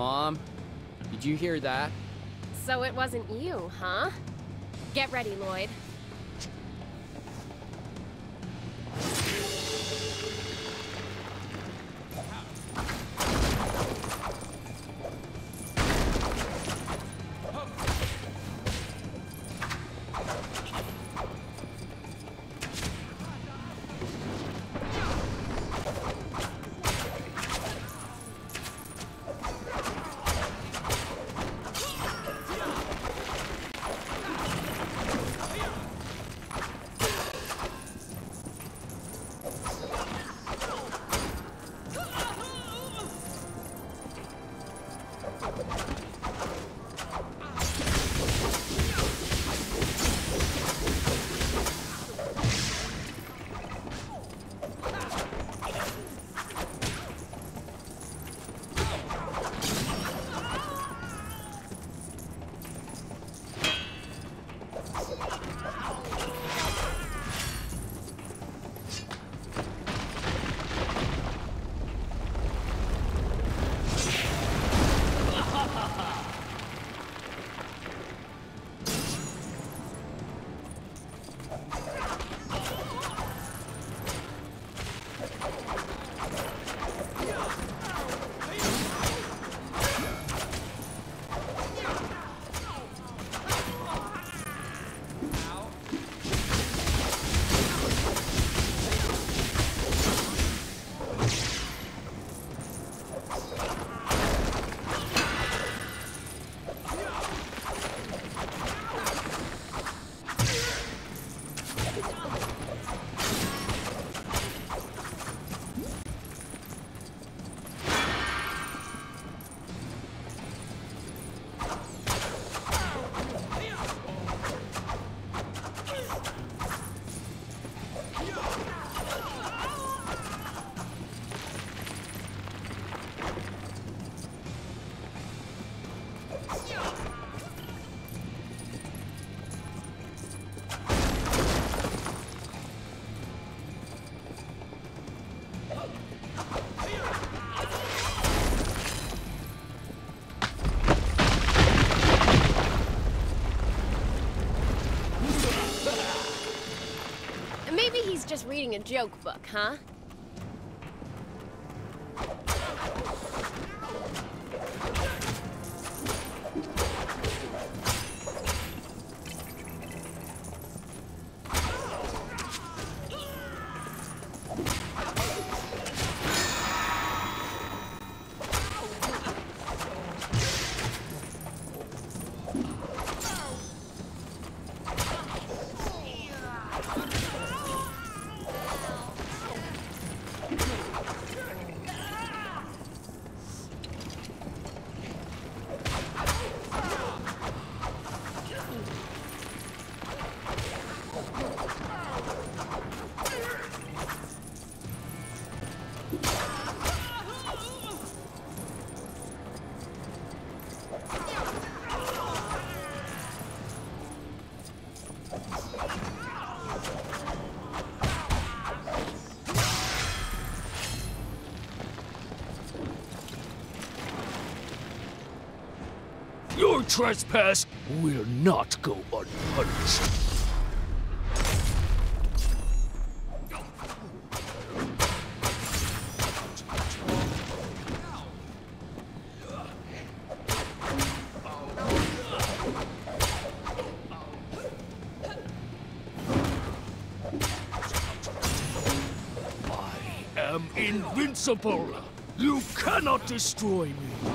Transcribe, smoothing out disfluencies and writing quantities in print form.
Mom, did you hear that? So it wasn't you, huh? Get ready, Lloyd. Just reading a joke book, huh? Your trespass will not go unpunished. I am invincible. You cannot destroy me.